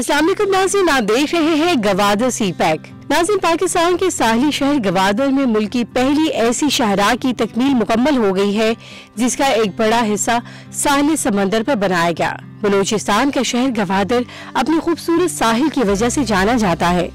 अस्सलाम वालेकुम नाज़रीन, आप देख रहे हैं गवादर सीपैक। नाज़रीन, पाकिस्तान के साहिली शहर गवादर में मुल्क की पहली ऐसी शाहराह की तकमील मुकम्मल हो गई है जिसका एक बड़ा हिस्सा साहिल समंदर पर बनाया गया। बलोचिस्तान का शहर गवादर अपनी खूबसूरत साहिल की वजह से जाना जाता है।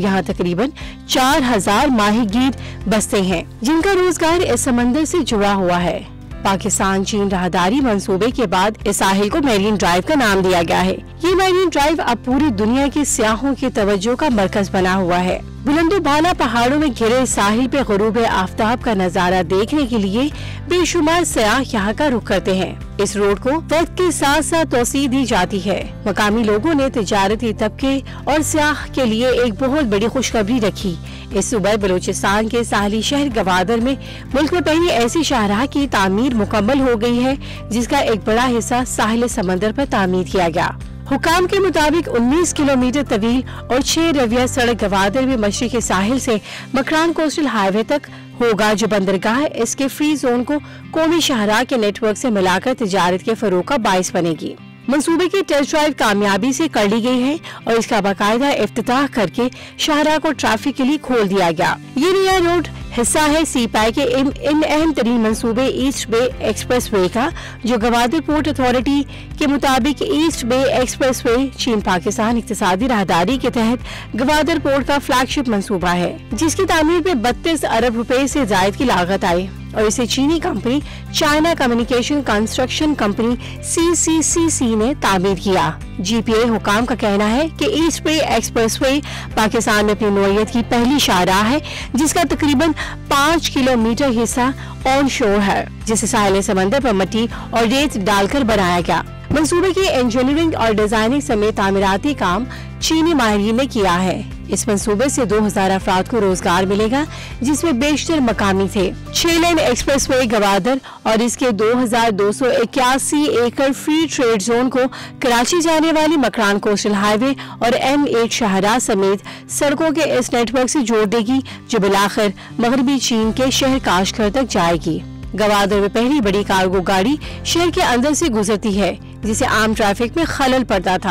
यहाँ तकरीबन 4000 माहीगीर बसते हैं जिनका रोजगार इस समंदर से जुड़ा हुआ है। पाकिस्तान चीन राहदारी मंसूबे के बाद इस साहिल को मरीन ड्राइव का नाम दिया गया है। ये मरीन ड्राइव अब पूरी दुनिया की सयाहों की तवज्जो का मरकज बना हुआ है। बुलंदोबाला पहाड़ों में घिरे साहिल पे गुरूब आफ्ताब का नजारा देखने के लिए बेशुमार सयाह यहाँ का रुख करते हैं। इस रोड को वक्त के साथ साथ तोसी दी जाती है। मकामी लोगों ने तजारती तबके और सयाह के लिए एक बहुत बड़ी खुशखबरी रखी। इस सुबह बलोचिस्तान के साहली शहर गवादर में मुल्क में पहली ऐसी शाहराह की तामीर मुकम्मल हो गई है जिसका एक बड़ा हिस्सा साहिल समंदर पर तामीर किया गया। हुकाम के मुताबिक 19 किलोमीटर तवील और 6 रविया सड़क गवादर में मशरक़ी साहिल से मकरान कोस्टल हाईवे तक होगा, जो बंदरगाह इसके फ्री जोन को कौमी शाहराह के नेटवर्क से मिलाकर तजारत के फरोग का बाइस बनेगी। मंसूबे की टेस्ट ड्राइव कामयाबी से कर ली गई है और इसका बाकायदा इफ्तिताह करके शाहराह को ट्रैफिक के लिए खोल दिया गया। ये नया रोड हिस्सा है सीपीईसी के इन अहम तरीन मनसूबे ईस्ट बे एक्सप्रेसवे का, जो गवादर पोर्ट अथॉरिटी के मुताबिक ईस्ट बे एक्सप्रेसवे चीन पाकिस्तान इक्तिसादी राहदारी के तहत गवादर पोर्ट का फ्लैगशिप मनसूबा है, जिसकी तामीर पे 32 अरब रुपए से जायद की लागत आई और इसे चीनी company China communication construction company (CCCC) ने तामीर किया। GPA हुकाम का कहना है कि ईस्ट बे एक्सप्रेसवे पाकिस्तान में अपनी नौइयत की पहली शाहराह है जिसका तकरीबन 5 किलोमीटर हिस्सा ऑन शोर है, जिसे साहिल समंदर पर मट्टी और रेत डालकर बनाया गया। मंसूबे की इंजीनियरिंग और डिजाइनिंग समेत तामीराती काम चीनी माहरीन ने किया है। इस मंसूबे से 2000 अफराद को रोजगार मिलेगा जिसमें बेशतर मकामी थे। 6 लेन एक्सप्रेसवे गवादर और इसके 2281 एकड़ फ्री ट्रेड जोन को कराची जाने वाली मकरान कोस्टल हाईवे और M8 शाहराह समेत सड़कों के इस नेटवर्क से जोड़ देगी, जो बिलाखिर मगरबी चीन के शहर काशगर तक जाएगी। गवादर में पहली बड़ी कार्गो गाड़ी शहर के अंदर से गुजरती है जिसे आम ट्रैफिक में खलल पड़ता था।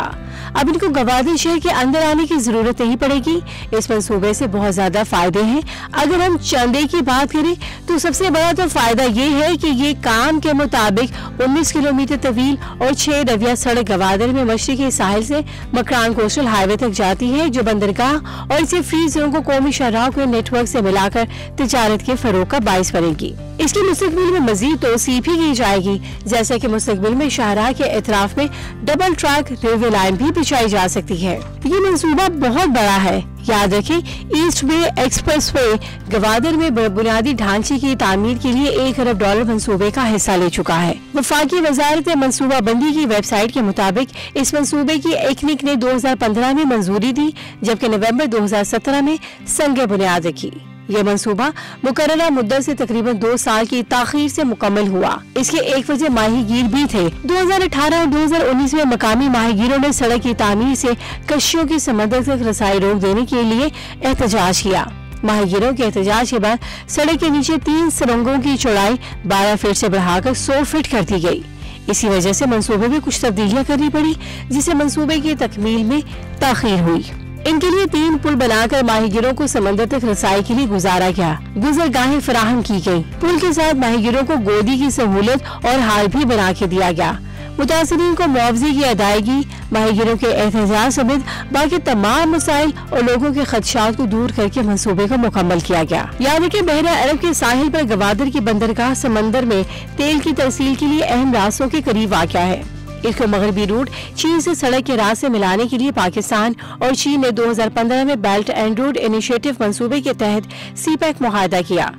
अब इनको गवादर शहर के अंदर आने की जरूरत नहीं पड़ेगी। इस मंसूबे से बहुत ज्यादा फायदे हैं। अगर हम चंदे की बात करें तो सबसे बड़ा तो फायदा ये है कि ये काम के मुताबिक 19 किलोमीटर तवील और 6 रविया सड़क गवादर में मशरक़ी साहिल से मकरान कोस्टल हाईवे तक जाती है, जो बंदरगाह और इसे फ्री जोन को कौमी शाहराहों के नेटवर्क से मिलाकर तजारत के फरोग का बाइस बनेगी। इसकी मुस्तकबिल में मजीद तोसीफ़ भी की जाएगी, जैसे कि मुस्तकबिल में शाहराह के इतराफ में डबल ट्रैक रेलवे लाइन भी बिछाई जा सकती है। ये मंसूबा बहुत बड़ा है। याद रखें, ईस्ट बे एक्सप्रेसवे गवादर में बुनियादी ढांचे की तामीर के लिए $1 अरब मंसूबे का हिस्सा ले चुका है। वफाकी वजारत मंसूबा बंदी की वेबसाइट के मुताबिक इस मंसूबे की एकनिक ने 2015 में मंजूरी दी, जबकि नवम्बर 2017 में संग बुनियाद रखी। यह मंसूबा मुकर्ररा मुद्दत से तकरीबन 2 साल की ताखीर से मुकम्मल हुआ। इसके एक वजह माहीगीर भी थे। 2018 और 2019 में मकामी माहीगीरों ने सड़क की तामीर से कश्तियों की समंदर तक रसाई रोक देने के लिए एहतजाज किया। माहीगीरों के एहतजाज के बाद सड़क के नीचे 3 सुरंगों की चौड़ाई 12 फीट से बढ़ाकर 100 फीट कर दी गयी। इसी वजह से मंसूबे में कुछ तब्दीलियाँ करनी पड़ी जिससे मंसूबे की तकमील में ताखीर हुई। इनके लिए 3 पुल बनाकर माहीगीरों को समंदर तक रसाई के लिए गुजारा गया। गुजरगाहें फराहम की गयी। पुल के साथ माहीगीरों को गोदी की सहूलत और हाल भी बना के दिया गया। मुतासरीन को मुआवजे की अदायगी, माहीगीरों के एहतजाज समेत बाकी तमाम मसाइल और लोगों के खदशात को दूर करके मंसूबे को मुकम्मल किया गया। यानी कि बहरा अरब के साहिल पर गवादर की बंदरगाह समंदर में तेल की तरसील के लिए अहम रास्तों के करीब वाक़िया है। इसको मगरबी रूट चीन से सड़क के रास्ते मिलाने के लिए पाकिस्तान और चीन ने 2015 में बेल्ट एंड रोड इनिशिएटिव मंसूबे के तहत सीपैक मुआहदा किया।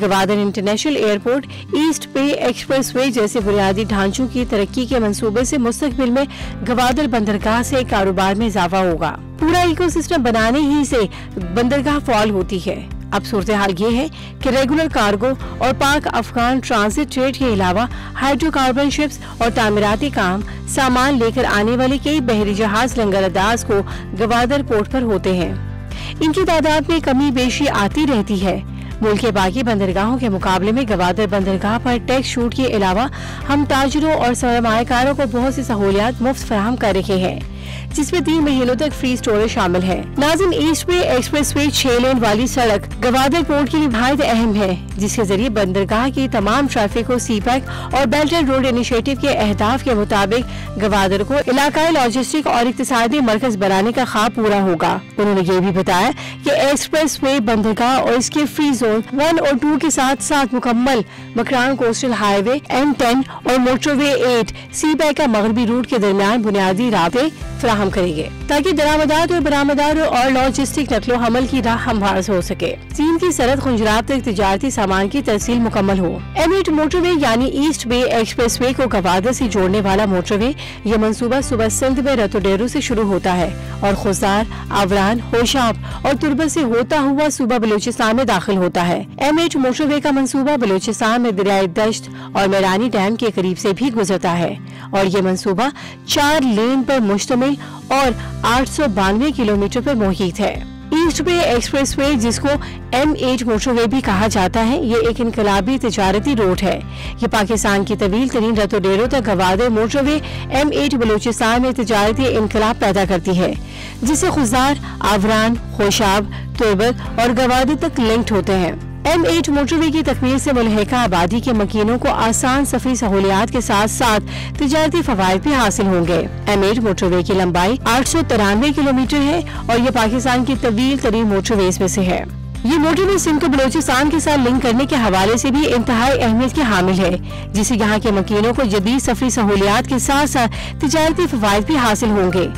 गवादर इंटरनेशनल एयरपोर्ट, ईस्ट बे एक्सप्रेसवे जैसे बुनियादी ढांचों की तरक्की के मंसूबे से मुस्तकबिल में गवादर बंदरगाह से कारोबार में इजाफा होगा। पूरा इकोसिस्टम बनाने ही से बंदरगाह फॉल होती है। अब सूरत हाल ये है कि रेगुलर कार्गो और पाक अफगान ट्रांसिट ट्रेड के अलावा हाइड्रोकार्बन शिप्स और तामीराती काम सामान लेकर आने वाले कई बहरी जहाज लंगरअंदाज को गवादर पोर्ट पर होते हैं। इनकी तादाद में कमी बेशी आती रहती है। मुल्क के बाकी बंदरगाहों के मुकाबले में गवादर बंदरगाह पर टैक्स छूट के अलावा हम ताजरों और सरमायाकारों को बहुत सी सहूलियात मुफ्त फराहम कर रहे हैं। जिसमें 3 महीनों तक फ्री स्टोरेज शामिल है। नाज़िम ईस्ट बे एक्सप्रेसवे 6 लेन वाली सड़क गवादर पोर्ट के लिए बेहद अहम है, जिसके जरिए बंदरगाह की तमाम ट्रैफिक को सीपैक और बेल्ट एंड रोड इनिशिएटिव के अहदाफ के मुताबिक गवादर को इलाकाई लॉजिस्टिक और इकतसादी मरकज बनाने का ख्वाब पूरा होगा। उन्होंने ये भी बताया कि एक्सप्रेसवे बंदरगाह और इसके फ्री जोन 1 और 2 के साथ साथ मुकम्मल मकरान कोस्टल हाईवे M10 और मोटरवे 8 सीपैक का मगरबी रूट के दरमियान बुनियादी राबते फ्राहम करेंगे ताकि दरामदात और बरामदात और लॉजिस्टिक नकलो हमल की राह हमवार हो सके। चीन की सरहद खुंजराब तक तजारती सामान की तरसील मुकम्मल हो। M8 मोटरवे यानी ईस्ट बे एक्सप्रेसवे को गवादर से जोड़ने वाला मोटरवे यह मनसूबा सुबह सिंध में रतोडेरू से शुरू होता है और खुजदार, अवरान, होशाब और तुर्बत से होता हुआ सूबा बलूचिस्तान में दाखिल होता है। M8 मोटरवे का मनसूबा बलूचिस्तान में दरियाए दश्त और मैरानी डैम के करीब से भी गुजरता है और ये मनसूबा 4 लेन पर मुश्तमिल और 892 किलोमीटर पर मुहित है। ईस्ट बे एक्सप्रेसवे, जिसको M8 मोटरवे भी कहा जाता है, ये एक इनकलाबी तजारती रोड है। ये पाकिस्तान की तवील तरीन रतोडेरो तक गवादर मोटरवे M8 बलूचिस्तान में तजारती इनकलाब पैदा करती है, जिससे खुजदार, आवरान, होशाब, तुर्बत और गवादर तक लिंक्ड होते हैं। M8 मोटरवे की तकमील से मुलहिका आबादी के मकीनों को आसान सफरी सहूलियात के साथ साथ तजारती फवायद भी हासिल होंगे। M8 मोटरवे की लंबाई 893 किलोमीटर है और ये पाकिस्तान की तवील तरीन मोटरवेज में से है। ये मोटरवे सिंध को बलूचिस्तान के साथ लिंक करने के हवाले से भी इंतहाई अहमियत की हामिल है, जिससे यहाँ के मकीनों को जदीद सफरी सहूलियात के साथ साथ तजारती फवायद भी हासिल होंगे।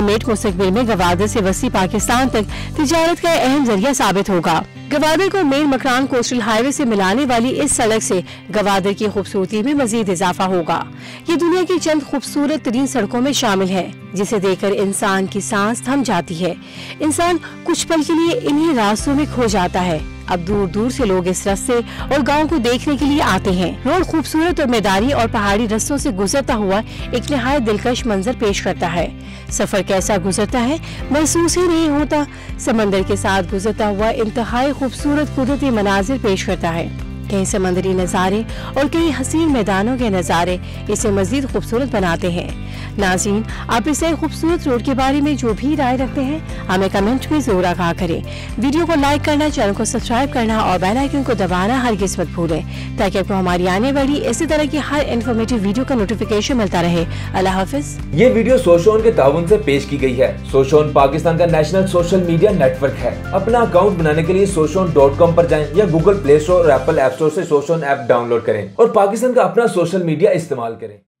M8 मुस्तकबिल में गवादर से वसी पाकिस्तान तक तिजारत का अहम जरिया साबित होगा। गवादर को मेन मकरान कोस्टल हाईवे से मिलाने वाली इस सड़क से गवादर की खूबसूरती में मजीद इजाफा होगा। ये दुनिया की चंद खूबसूरत तरीन सड़कों में शामिल है, जिसे देखकर इंसान की सांस थम जाती है। इंसान कुछ पल के लिए इन्हीं रास्तों में खो जाता है। अब दूर दूर से लोग इस रास्ते और गांव को देखने के लिए आते हैं। रोड खूबसूरत और मैदानी और पहाड़ी रस्तों से गुजरता हुआ एक नहायत दिलकश मंजर पेश करता है। सफर कैसा गुजरता है महसूस ही नहीं होता। समंदर के साथ गुजरता हुआ इंतहाई खूबसूरत कुदरती मनाजिर पेश करता है। कहीं समंदरी नज़ारे और कहीं हसीन मैदानों के नज़ारे इसे मजीद खूबसूरत बनाते हैं। नाज़रीन, आप इसे खूबसूरत रोड के बारे में जो भी राय रखते हैं हमें कमेंट में जरूर आगाह करें। वीडियो को लाइक करना, चैनल को सब्सक्राइब करना और बेल आइकन को दबाना हरगिज़ मत भूलें ताकि आपको हमारी आने वाली इसी तरह की हर इन्फॉर्मेटिव वीडियो का नोटिफिकेशन मिलता रहे। अल्लाह हाफिज़। ये वीडियो सोशोन के ताउन से पेश की गई है। सोशोन पाकिस्तान का नेशनल सोशल मीडिया नेटवर्क है। अपना अकाउंट बनाने के लिए sooshun.com पर जाएं या गूगल प्ले स्टोर और एप्पल ऐप स्टोर से सोशोन ऐप डाउनलोड करें और पाकिस्तान का अपना सोशल मीडिया इस्तेमाल करें।